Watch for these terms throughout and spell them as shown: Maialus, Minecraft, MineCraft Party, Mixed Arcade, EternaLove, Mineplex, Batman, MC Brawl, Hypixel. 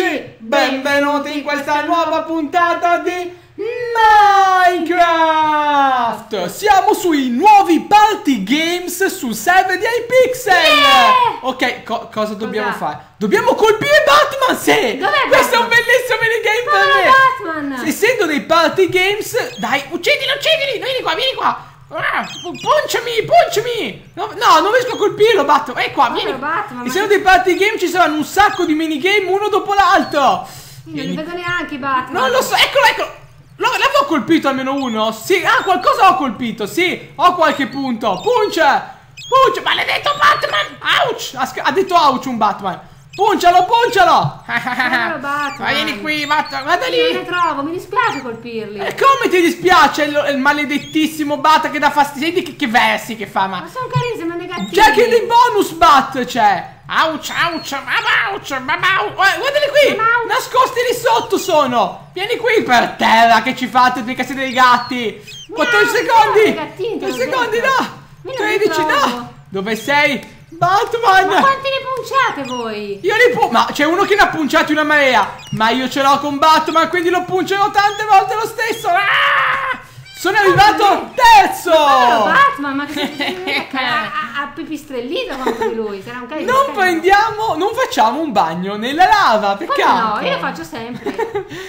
amici, benvenuti in questa nuova puntata di Minecraft. Siamo sui nuovi party games su server di Hypixel. Yeah! Ok, cosa dobbiamo fare? Dobbiamo colpire Batman, sì! Dov'è? Questo è un bellissimo minigame per me. Essendo dei party games, dai, uccidili, uccidili, vieni qua, vieni qua. Punciami, punciami! No, no, non riesco a colpirlo, Batman. Qua, vieni. E se non dei party game ci saranno un sacco di minigame uno dopo l'altro. Io non vedo neanche Batman. Non lo so, eccolo, eccolo. L'avevo colpito almeno uno? Sì, qualcosa ho colpito, sì. Ho qualche punto. Puncia! Puncia! Maledetto Batman! Ouch! Ha detto ouch un Batman. Puncialo, puncialo! Ma vieni qui, Batman, guarda lì! Io non ne trovo, mi dispiace colpirli. E come ti dispiace il maledettissimo Bat che dà fastidio? Senti che versi che fa, ma sono carini, sono negativi. C'è anche dei bonus Bat, c'è! Ouch, ouch, ouch, ouch. Guardali qui, nascosti lì sotto sono! Vieni qui per terra, che ci fate? Mica siete dei gatti! 14 secondi! 14 secondi, no! 13, no! Dove sei? Batman! Ma quanti ne punciate voi? Io ne puncio. Ma c'è uno che ne ha punciati una marea. Ma io ce l'ho con Batman, quindi lo puncerò tante volte lo stesso. Ah! Sono arrivato terzo! Ma Batman, ma che ha pipistrellito contro di lui. Sarà un carico. Non prendiamo, non facciamo un bagno nella lava, peccato. No, io lo faccio sempre.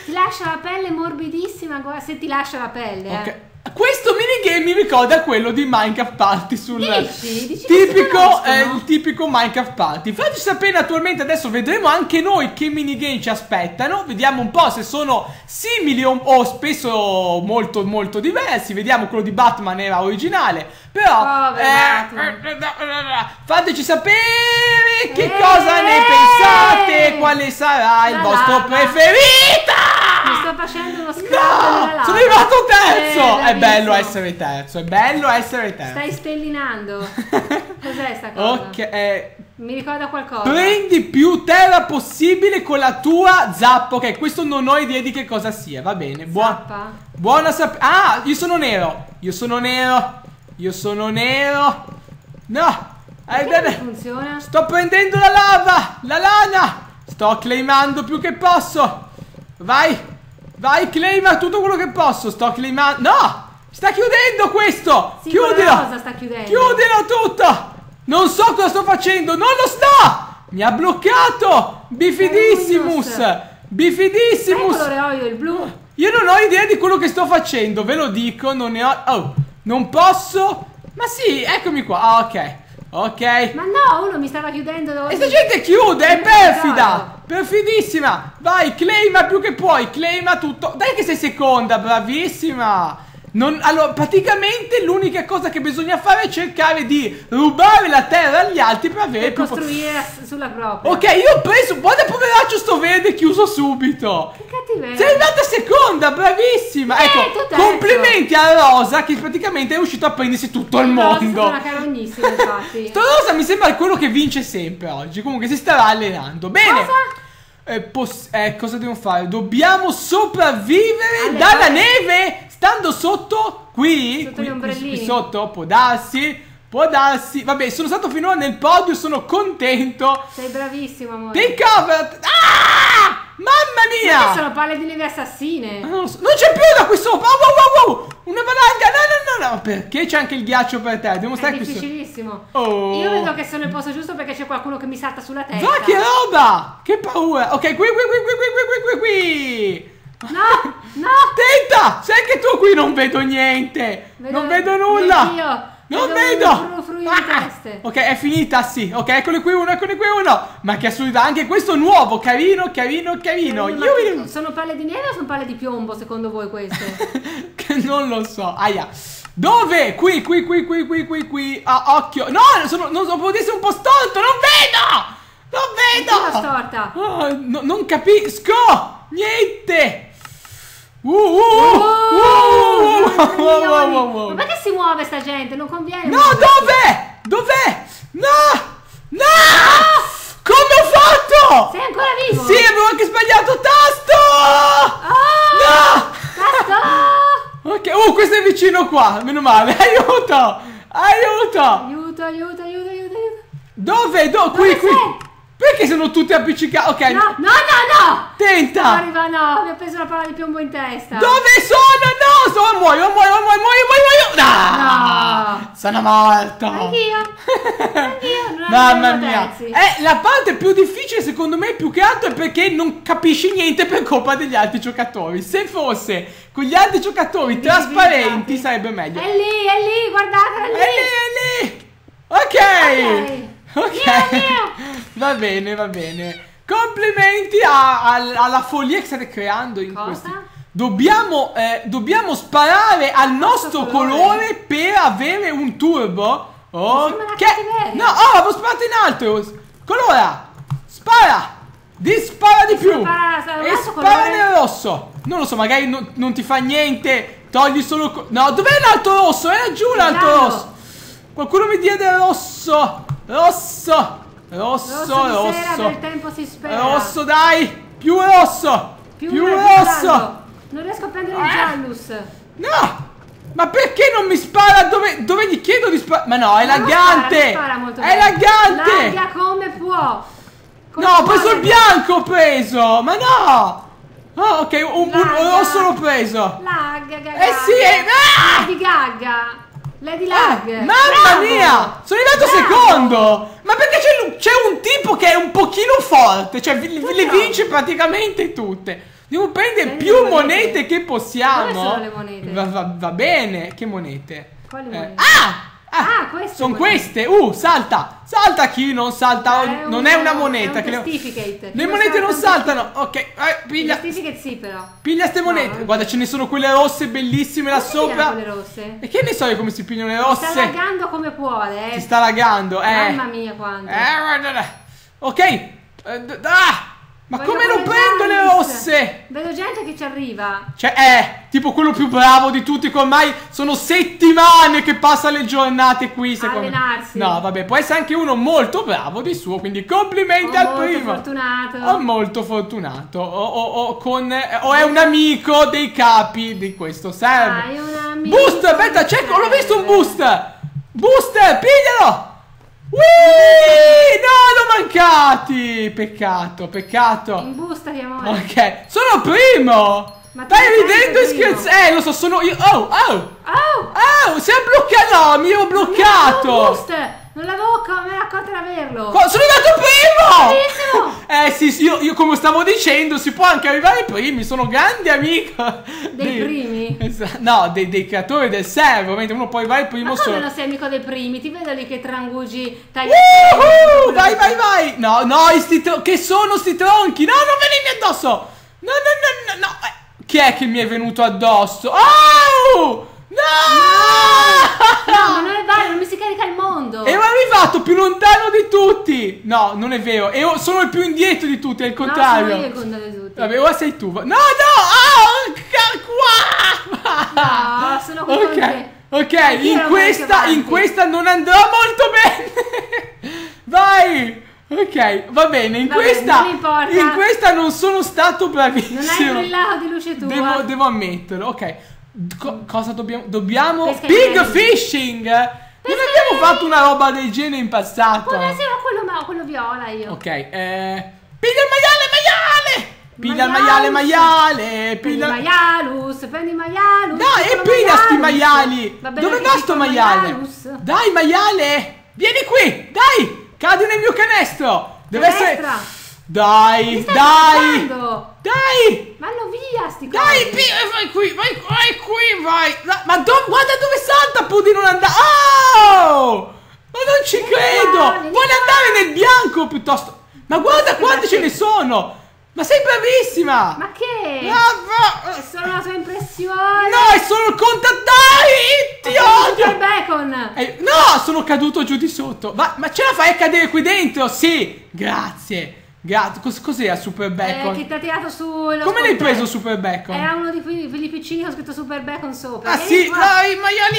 Ti lascia la pelle morbidissima, se ti lascia la pelle. Ok. Questo minigame mi ricorda quello di Minecraft Party sul tipico Minecraft Party. Fateci sapere attualmente, adesso vedremo anche noi che minigame ci aspettano. Vediamo un po' se sono simili o spesso molto molto diversi. Vediamo, quello di Batman era originale. Però fateci sapere che cosa ne pensate. Quale sarà il vostro preferito? Mi sto facendo uno scambio. No, sono arrivato terzo. È bello essere terzo. È bello essere terzo. Stai stellinando. Cos'è sta cosa? Ok, mi ricorda qualcosa. Prendi più terra possibile con la tua zappa. Ok, questo non ho idea di che cosa sia. Va bene. Zappa. Buona sapere. Ah, io sono nero. Io sono nero. Io sono nero. No. Non funziona. Sto prendendo la lava. La lana. Sto claimando più che posso. Vai, vai, claima tutto quello che posso. Sto claimando. No! Sta chiudendo questo! Sì, chiudilo! Cosa sta chiudendo? Chiudilo tutto! Non so cosa sto facendo! Non lo sto! Mi ha bloccato! Bifidissimus! Bifidissimus! Che colore ho io? Il blu? Io non ho idea di quello che sto facendo, ve lo dico, non ne ho. Oh! Non posso! Ma sì, eccomi qua! Ah, ok! Ok. Ma no, uno mi stava chiudendo. E sta gente chiude, è perfida. Perfidissima. Vai, claima più che puoi. Claima tutto. Dai che sei seconda, bravissima. Allora, praticamente l'unica cosa che bisogna fare è cercare di rubare la terra agli altri per avere più... costruire sulla propria. Ok, io ho preso... Guarda, poveraccio sto verde chiuso subito. Che cattiveria. Sei arrivata seconda, bravissima. Ecco, complimenti a Rosa che praticamente è riuscito a prendersi tutto il mondo. Rosa è una carognissima, infatti. Sto Rosa mi sembra quello che vince sempre oggi. Comunque si starà allenando. Bene. Rosa? Cosa dobbiamo fare? Dobbiamo sopravvivere dalla neve stando sotto qui, sotto gli ombrellini. Qui sotto, può darsi, può darsi. Vabbè, sono stato finora nel podio, sono contento. Sei bravissimo, amore. Take cover. Ah! Mamma mia! Ma sono palle di neve assassine. Non c'è più da qui sopra. Wow, wow, wow. Una valanga. No, no, no, no. Perché c'è anche il ghiaccio per te? Dobbiamo stare qui sopra. È difficilissimo. Oh. Io vedo che sono nel posto giusto perché c'è qualcuno che mi salta sulla testa. Ma che roba! Che paura. Ok, qui, qui, qui, qui, qui, qui, qui. No, no. Attenta! Sei anche tu qui, non vedo niente. Non vedo nulla. Io. Non vedo! Ok, è finita, sì. Ok, eccoli qui uno, eccoli qui uno. Ma che assurdità, anche questo nuovo, carino, carino, carino. Io sono palle di neve o sono palle di piombo, secondo voi queste? Che non lo so. Aia. Dove? Qui, qui, qui, qui, qui, qui, qui. Ah, occhio. No, sono un po' storto, non vedo! Non vedo! Sono storta. Oh, no, non capisco! Niente! Ma perché si muove sta gente? Non conviene. No, dov'è? Dov'è? No! No! Come ho fatto? Sei ancora vivo? Sì, avevo anche sbagliato tasto! Oh! No! Tasto! Ok, questo è vicino qua, meno male. Aiuto! Aiuto! Aiuto, aiuto, aiuto, aiuto, aiuto. Dove? Qui, qui. Perché sono tutti appiccicati? Ok. No, no, no, no! Tenta! Arriva, no, mi ha preso la palla di piombo in testa. Dove sono? No, sono, muoio. No! No. Sono morto. Anch'io. Mamma mia. La parte più difficile secondo me più che altro è perché non capisci niente per colpa degli altri giocatori. Se fosse con gli altri giocatori trasparenti sarebbe meglio. È lì, guardate, è lì. Ok. Ok. Va bene, va bene. Complimenti alla follia che state creando in questi. Dobbiamo sparare al nostro colore per avere un turbo. Ok. No, avevo sparato in alto. Colora. Spara. Dispara di più. E spara nel rosso. Non lo so, magari non ti fa niente. Togli solo... No, dov'è l'altro rosso? Era giù l'altro rosso. Qualcuno mi dia del rosso. Rosso. Sera del tempo si spera. Rosso, dai. Più rosso. Più rosso. Non riesco a prendere il giallus. No. Ma perché non mi spara? Dove gli chiedo di sparare? Ma no, è laggante. È laggante. Lagga come può. No, ho preso il bianco, ho preso. Ma no. Oh, ok, un rosso l'ho preso. Lagga. Sì. Gagga. Lady Lag! Mamma mia! Sono arrivato secondo! Ma perché c'è un tipo che è un pochino forte? Cioè le vince praticamente tutte! Devo prendere più monete che possiamo! Quali sono le monete? Va bene! Che monete? Quali monete? Queste sono queste! Salta! Salta chi non salta! Non è una moneta! È un certificate! Le monete non saltano! Ok, piglia! Certificate sì però! Piglia ste monete! No, guarda, ce ne sono quelle rosse bellissime là sopra! E che ne so io come si pigliano le rosse? Si sta laggando come puole! Si sta laggando! Mamma mia quanto! Ok! Ma come lo prendo le rosse? Vedo gente che ci arriva. Cioè, tipo quello più bravo di tutti, che ormai sono settimane che passa le giornate qui, secondo me. No, vabbè, può essere anche uno molto bravo di suo, quindi complimenti al primo. Molto fortunato. O è un amico dei capi di questo server. Ah, è un amico. Boost, aspetta, cerco, l'ho visto un boost. Boost, piglialo. Whee! No, l'ho mancati! Peccato. In busta di amore. Ok, sono primo! Ma stai ridendo e scherzando? Lo so, sono io. Oh! Si è bloccato! No, mi ero bloccato! Non l'avevo accorto di averlo! Sono andato primo! Sì, io come stavo dicendo, si può anche arrivare ai primi, sono grande amico! Dei primi? No, dei creatori del server, ovviamente uno può arrivare al primo solo. Ma come non sei amico dei primi? Ti vedo lì che trangugi, tagli... Vai! No, che sono sti tronchi? No, non venirmi addosso! No! Chi è che mi è venuto addosso? No, ma non è vero, non mi si carica il mondo. Ero arrivato più lontano di tutti. No, non è vero. Io sono il più indietro di tutti, è il contrario. No, sono io il contrario di tutti. Vabbè, ora sei tu. No, sono con te. Ok, in questa non andrò molto bene. Vai. Ok, va bene, in questa non sono stato bravissimo. Non hai brillato di luce tua. Devo ammetterlo, ok. Cosa dobbiamo? Big fishing! Non abbiamo fatto una roba del genere in passato. Quello viola io. Ok, piglia il maiale! Piglia il maiale! Prendi il maialus! No, e piglia sti maiali! Dove va sto maiale? Dai maiale! Vieni qui! Dai! Cadi nel mio canestro! Deve essere... Dai! Vanno via sti cose. Dai, vai qui. Ma guarda dove salta pur di non andare. Ma non ci credo. Vuole andare nel bianco piuttosto. Ma guarda quanti ce ne sono. Ma sei bravissima. Ma che? È solo la tua impressione. No, è solo il contatto. Dai, ti odio. Il bacon. No, sono caduto giù di sotto. Ma ce la fai a cadere qui dentro? Sì, grazie. Cos'era Super Bacon? Che ti ha tirato su. Come l'hai preso Super Bacon? Era uno di quelli piccini che ho scritto Super Bacon sopra. Sì, dai, maialino.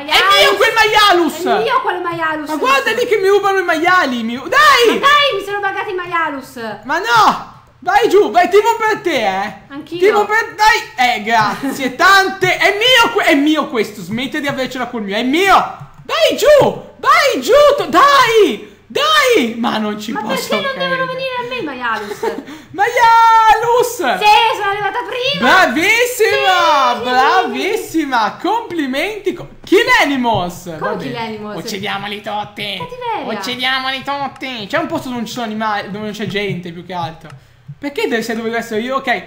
È mio quel maialus. È mio quel maialus. Ma guarda lì che mi rubano i maiali. Dai! Ma dai, mi sono pagati i maialus. Ma no! Vai giù, vai, tipo per te, Anch'io. Tipo per... Dai! Grazie tante. È mio questo. Smetti di avercela col mio. È mio. Vai giù! Vai giù! Dai! Dai! Ma non ci posso. Ma perché non devono venire a me, Maialus? Maialus! Sì, sono arrivata prima! Bravissima! Sì, bravissima! Complimenti! Kill Animals! Come Kill Animals? Uccidiamoli tutti! Cattiveria! Uccidiamoli tutti! C'è un posto dove non ci sono animali, dove non c'è gente, più che altro. Perché deve essere dove essere io? Ok,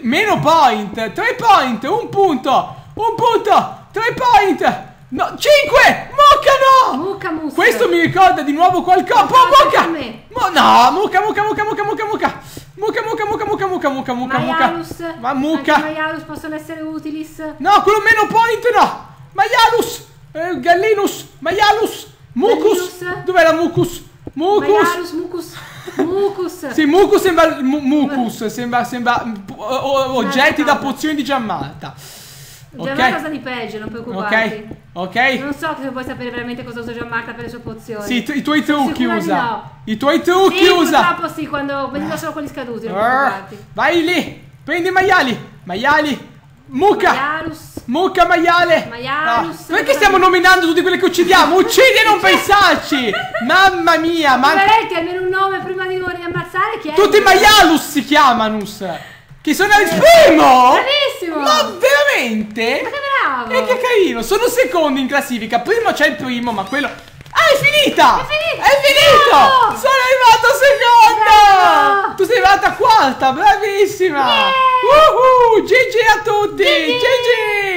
meno point! 3 point! Un punto! Un punto! 3 point! No, 5! Mucca no! Mucca, mucca. Questo mi ricorda di nuovo qualcosa. Mucca! No, mucca, mucca, mucca, mucca, mucca, mucca. Mucca, mucca, mucca, mucca, mucca, mucca, mucca. Maialus. Ma mucca. Maialus possono essere utilis. No, quello meno point no. Maialus. Gallinus. Maialus. Mucus. Dov'è la mucus? Mucus. Maialus, mucus. Mucus. Sì, mucus sembra mucus. Sembra oggetti da pozioni di Giammalta. Già okay. È una cosa di peggio, non preoccuparti. Ok, ok. Non so se puoi sapere veramente cosa usa Gianmarca per le sue pozioni. Sì, i tuoi trucchi usa. No. I tuoi trucchi sì, usa. Purtroppo sì, quando veniva solo quelli scaduti. Non preoccuparti. Vai lì, prendi i maiali. Maiali. Mucca. Maialus. Mucca maiale. Maialus. No. Perché stiamo nominando tutti quelli che uccidiamo? Uccidi e non pensarci. Mamma mia. Ma metti almeno un nome prima di ammazzare. Chi è? Tutti Maialus si chiamanus. Che sono al primo! Bravissimo! Ma veramente? Ma che bravo! E che carino! Sono secondo in classifica. Primo c'è il primo, ma quello... Ah, è finita! È finita! È finito! Bravo! Sono arrivato seconda! Bravo! Tu sei arrivata quarta! Bravissima! Yeah! GG a tutti!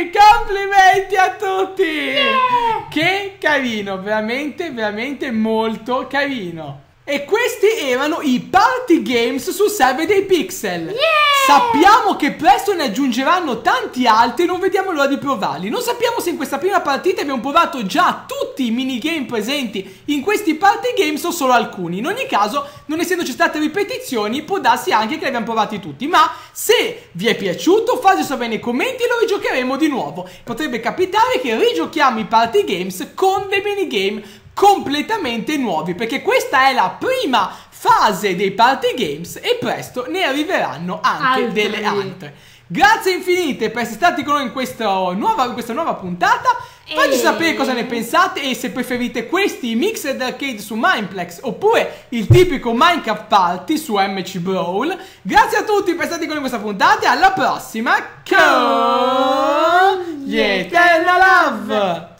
GG! Complimenti a tutti! Yeah! Che carino! Veramente, veramente molto carino! E questi erano i party games sul server dei Pixel. Yeah! Sappiamo che presto ne aggiungeranno tanti altri e non vediamo l'ora di provarli. Non sappiamo se in questa prima partita abbiamo provato già tutti i minigame presenti in questi party games o solo alcuni. In ogni caso, non essendoci state ripetizioni, può darsi anche che li abbiamo provati tutti. Ma se vi è piaciuto, fate sapere nei commenti e lo rigiocheremo di nuovo. Potrebbe capitare che rigiochiamo i party games con dei minigame completamente nuovi, perché questa è la prima fase dei party games e presto ne arriveranno anche delle altre. Grazie infinite per essere stati con noi in questa nuova puntata. Fateci sapere cosa ne pensate e se preferite questi Mixed Arcade su Mineplex oppure il tipico Minecraft Party su MC Brawl. Grazie a tutti per essere stati con noi in questa puntata e alla prossima con EternaLove!